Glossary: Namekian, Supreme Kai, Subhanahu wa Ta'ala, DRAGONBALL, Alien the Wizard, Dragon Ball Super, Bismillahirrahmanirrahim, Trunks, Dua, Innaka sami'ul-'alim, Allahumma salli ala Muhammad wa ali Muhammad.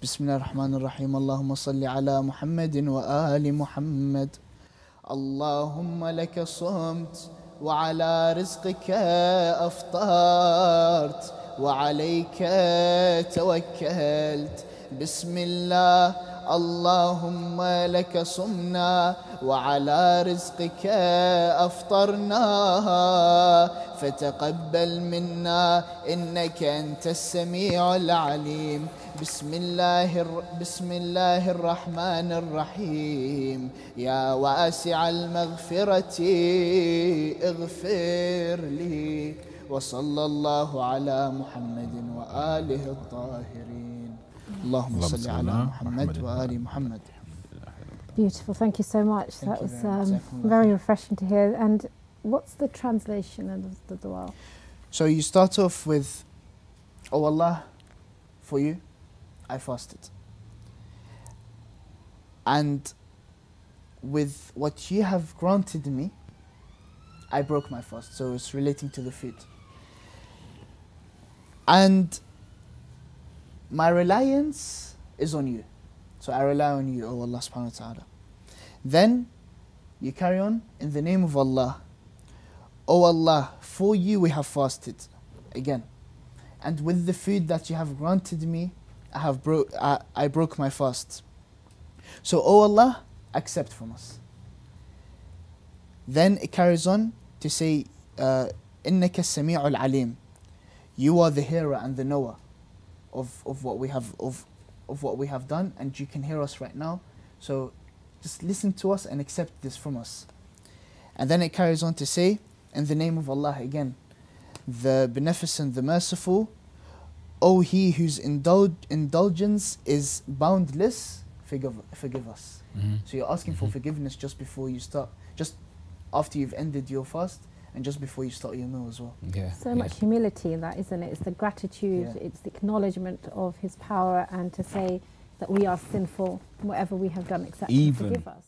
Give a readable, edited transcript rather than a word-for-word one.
Bismillahirrahmanirrahim. Allahumma salli ala Muhammad wa ali Muhammad. Allahumma laka samt wa ala rizqika aftart wa alayka tawakkalt. Bismillah. اللهم لك صمنا وعلى رزقك أفطرنا فتقبل منا إنك أنت السميع العليم. بسم الله الرحمن الرحيم. يا واسع المغفرة اغفر لي. وصلى الله على محمد وآله الطاهرين. Allahumma salli ala Muhammad wa ali Muhammad. Beautiful, thank you so much. That was very refreshing to hear. And what's the translation of the dua? So you start off with, "Oh Allah, for you, I fasted." And with what you have granted me, I broke my fast. So it's relating to the food. And my reliance is on you. So I rely on you, O Allah subhanahu wa ta'ala. Then you carry on, in the name of Allah. O Allah, for you we have fasted. Again. And with the food that you have granted me, I broke my fast. So O Allah, accept from us. Then it carries on to say, Innaka sami'ul-'alim. You are the hearer and the knower of what we have done, and you can hear us right now, so just listen to us and accept this from us. And then it carries on to say, in the name of Allah again, the beneficent, the merciful. O he whose indulgence is boundless, forgive us. So you're asking for forgiveness just before you start, just after you've ended your fast, and just before you start your meal as well. Yeah. So much humility in that, isn't it? It's the gratitude, it's the acknowledgement of his power, and to say that we are sinful, whatever we have done, except forgive us.